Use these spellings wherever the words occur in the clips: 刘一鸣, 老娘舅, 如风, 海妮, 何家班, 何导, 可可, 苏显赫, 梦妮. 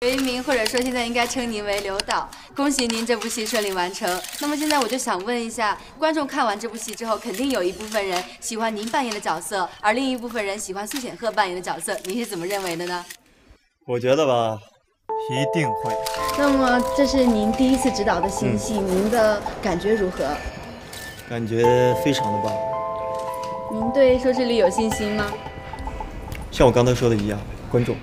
刘一鸣，或者说现在应该称您为刘导，恭喜您这部戏顺利完成。那么现在我就想问一下，观众看完这部戏之后，肯定有一部分人喜欢您扮演的角色，而另一部分人喜欢苏显赫扮演的角色，您是怎么认为的呢？我觉得吧，一定会。那么这是您第一次执导的新戏，您的感觉如何？感觉非常的棒。您对收视率有信心吗？像我刚才说的一样，观众。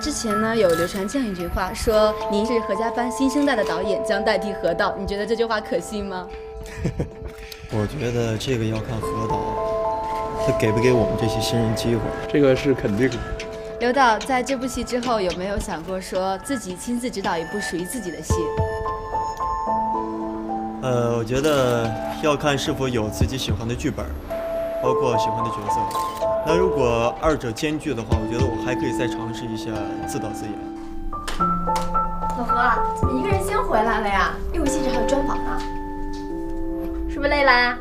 之前呢有流传这样一句话，说您是何家班新生代的导演，将代替何导。你觉得这句话可信吗？我觉得这个要看何导，他给不给我们这些新人机会，这个是肯定的。刘导在这部戏之后有没有想过说自己亲自执导一部属于自己的戏？我觉得要看是否有自己喜欢的剧本，包括喜欢的角色。 那如果二者兼具的话，我觉得我还可以再尝试一下自导自演。老何，怎么一个人先回来了呀？一会儿记者还有专访呢，是不是累啦？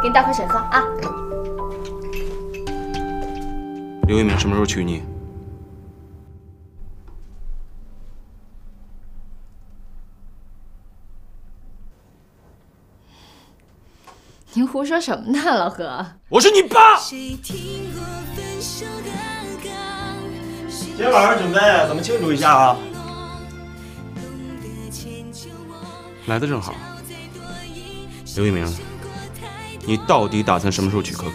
给你倒口水喝啊。刘一鸣什么时候娶你？您胡说什么呢，老何？我是你爸。 今天晚上准备怎么庆祝一下啊？来的正好，刘一鸣，你到底打算什么时候娶可可？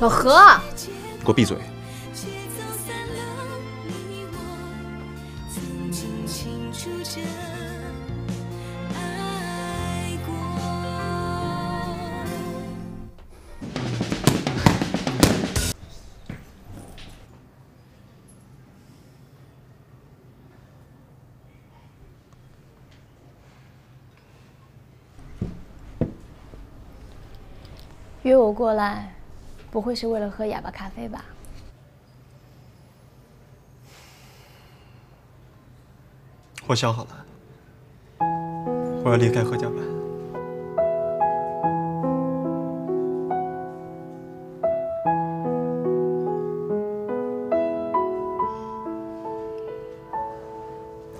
老何，你给我闭嘴！约我过来，不会是为了喝哑巴咖啡吧？我想好了，我要离开何家班。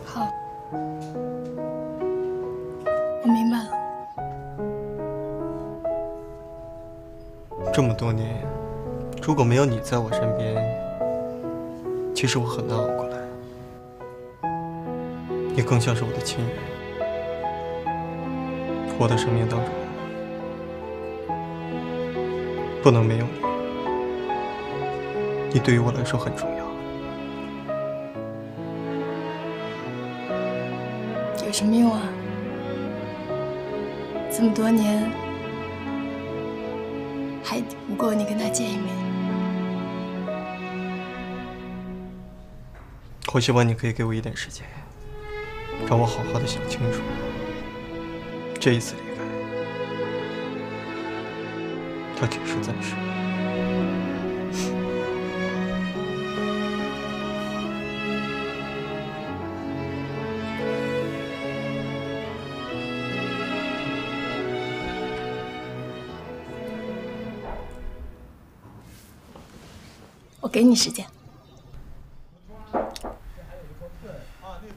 好，我明白了。 这么多年，如果没有你在我身边，其实我很难熬过来。你更像是我的亲人，我的生命当中不能没有你，你对于我来说很重要。有什么用啊？这么多年。 还不够你跟他见一面。我希望你可以给我一点时间，让我好好的想清楚这一次离开，它只是暂时。我给你时间。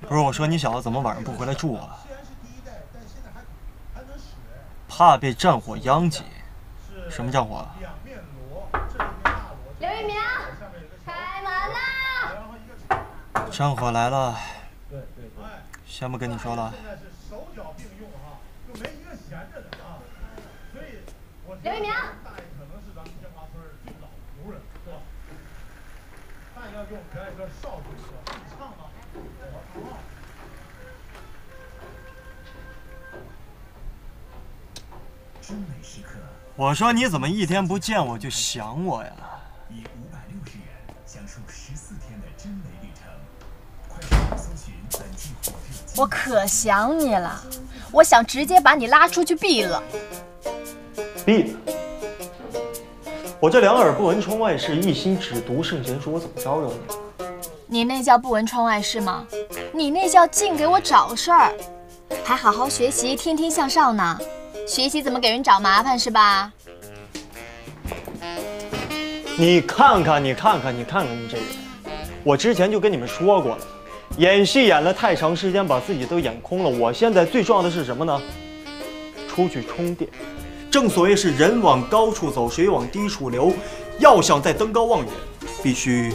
不是我说，你小子怎么晚上不回来住啊？怕被战火殃及？什么战火？刘一鸣，开门啦！战火来了，先不跟你说了。刘一鸣。 要给我表演个少主歌，你唱吧。精美时刻。我说你怎么一天不见我就想我呀？以560元享受14天的真美旅程。快搜寻本季火热。我可想你了，我想直接把你拉出去毙了。毙了。 我这两耳不闻窗外事，一心只读圣贤书，我怎么招惹你？你那叫不闻窗外事吗？你那叫净给我找事儿，还好好学习，天天向上呢。学习怎么给人找麻烦是吧？你看看，你看看，你看看你这人！我之前就跟你们说过了，演戏演了太长时间，把自己都演空了。我现在最重要的是什么呢？出去充电。正所谓是人往高处走，水往低处流。要想再登高望远，必须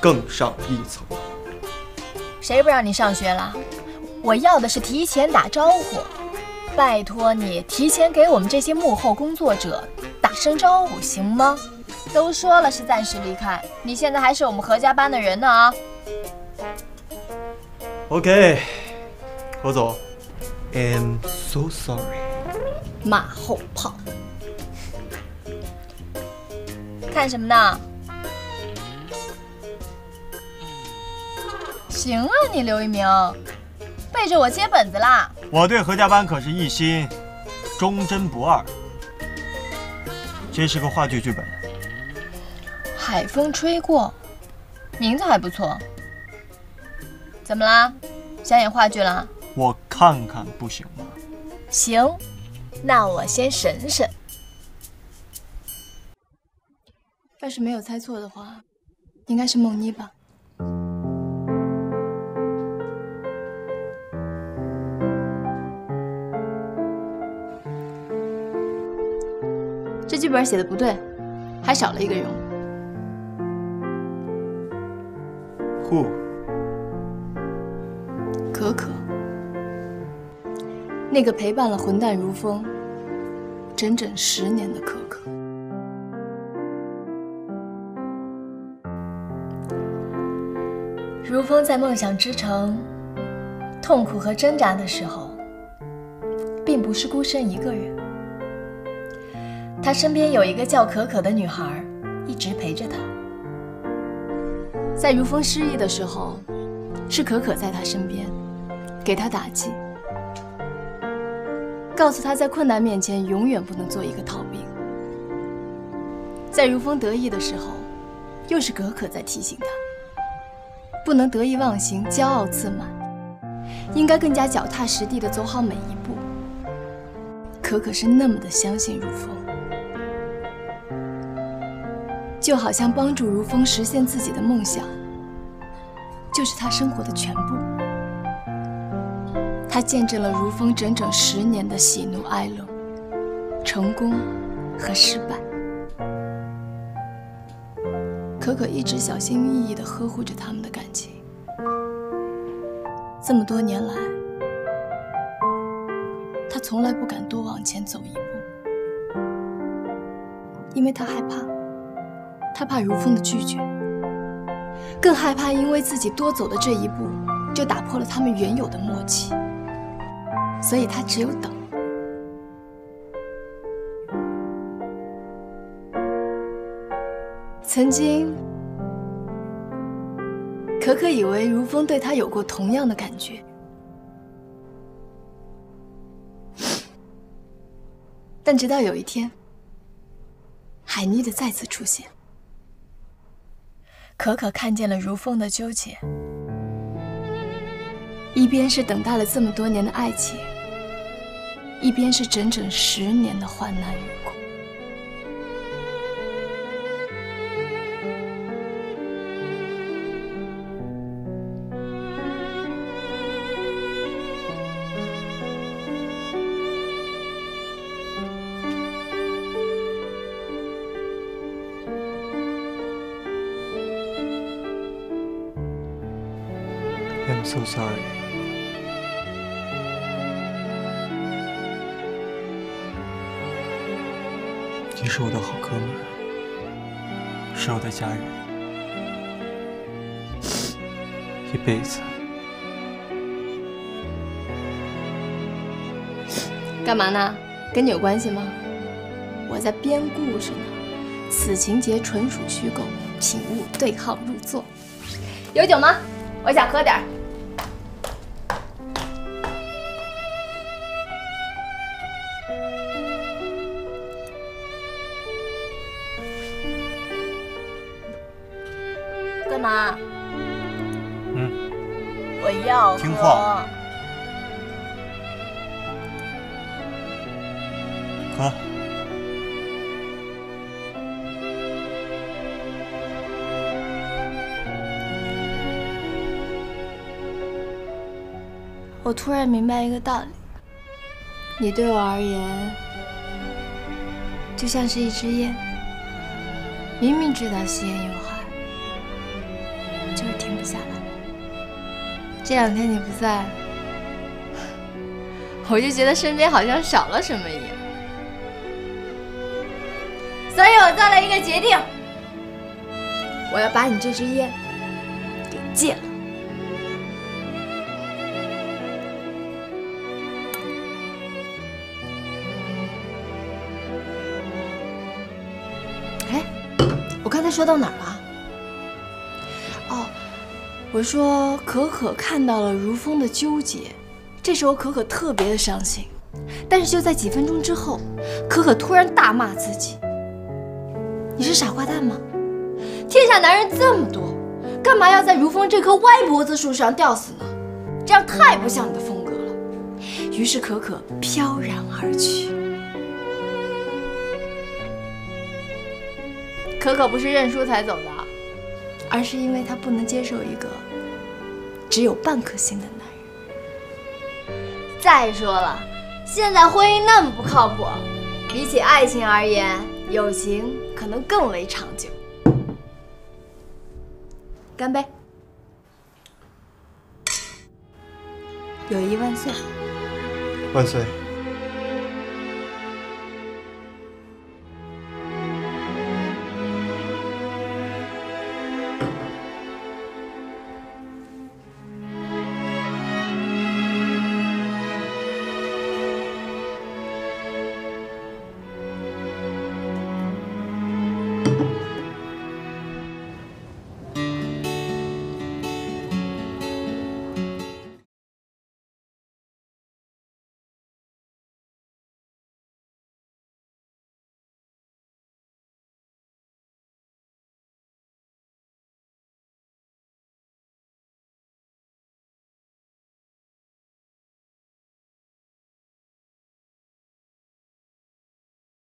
更上一层。谁不让你上学了？我要的是提前打招呼。拜托你提前给我们这些幕后工作者打声招呼，行吗？ 都说了是暂时离开，你现在还是我们何家班的人呢啊 ！OK， 何总 ，I'm so sorry。马后炮，看什么呢？行啊，你刘一鸣，背着我接本子啦！我对何家班可是一心忠贞不二。这是个话剧剧本。 海风吹过，名字还不错。怎么啦？想演话剧啦？我看看不行吗？行，那我先审审。要是没有猜错的话，应该是梦妮吧。这剧本写的不对，还少了一个人物。 Who？ 可可，那个陪伴了混蛋如风整整10年的可可。如风在梦想之城痛苦和挣扎的时候，并不是孤身一个人，他身边有一个叫可可的女孩一直陪着他。 在如风失意的时候，是可可在他身边，给他打气，告诉他在困难面前永远不能做一个逃兵。在如风得意的时候，又是可可在提醒他，不能得意忘形、骄傲自满，应该更加脚踏实地地走好每一步。可可是那么的相信如风。 就好像帮助如风实现自己的梦想，就是他生活的全部。他见证了如风整整10年的喜怒哀乐、成功和失败。可可一直小心翼翼地呵护着他们的感情。这么多年来，他从来不敢多往前走一步，因为他害怕。 他怕如风的拒绝，更害怕因为自己多走的这一步，就打破了他们原有的默契。所以他只有等。曾经，可可以为如风对他有过同样的感觉，但直到有一天，海妮的再次出现。 可可看见了如风的纠结，一边是等待了这么多年的爱情，一边是整整10年的患难与苦。I'm so sorry。你是我的好哥们儿，是我的家人，一辈子。干嘛呢？跟你有关系吗？我在编故事呢。此情节纯属虚构，请勿对号入座。有酒吗？我想喝点儿。 干嘛？嗯，我要喝。听话。喝。我突然明白一个道理：你对我而言，就像是一支烟，明明知道吸烟有害，就是停不下来。这两天你不在，我就觉得身边好像少了什么一样，所以我做了一个决定，我要把你这支烟给戒了。 我刚才说到哪儿了？哦，我说可可看到了如风的纠结，这时候可可特别的伤心。但是就在几分钟之后，可可突然大骂自己：“你是傻瓜蛋吗？天下男人这么多，干嘛要在如风这棵歪脖子树上吊死呢？这样太不像你的风格了。”于是可可飘然而去。 可可不是认输才走的，而是因为她不能接受一个只有半颗心的男人。再说了，现在婚姻那么不靠谱，比起爱情而言，友情可能更为长久。干杯！友谊万岁！万岁！